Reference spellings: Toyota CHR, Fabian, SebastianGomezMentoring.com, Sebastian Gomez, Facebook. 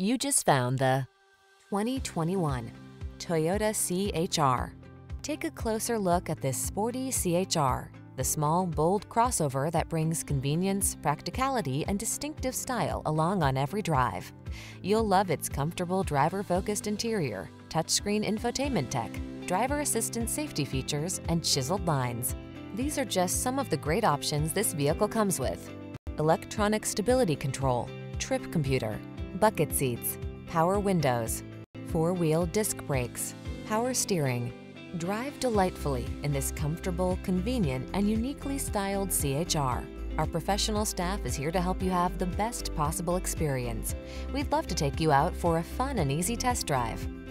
You just found the 2021 Toyota CHR. Take a closer look at this sporty CHR, the small, bold crossover that brings convenience, practicality, and distinctive style along on every drive. You'll love its comfortable driver-focused interior, touchscreen infotainment tech, driver assistance safety features, and chiseled lines. These are just some of the great options this vehicle comes with: electronic stability control, trip computer, bucket seats, power windows, four-wheel disc brakes, power steering. Drive delightfully in this comfortable, convenient, and uniquely styled CHR. Our professional staff is here to help you have the best possible experience. We'd love to take you out for a fun and easy test drive.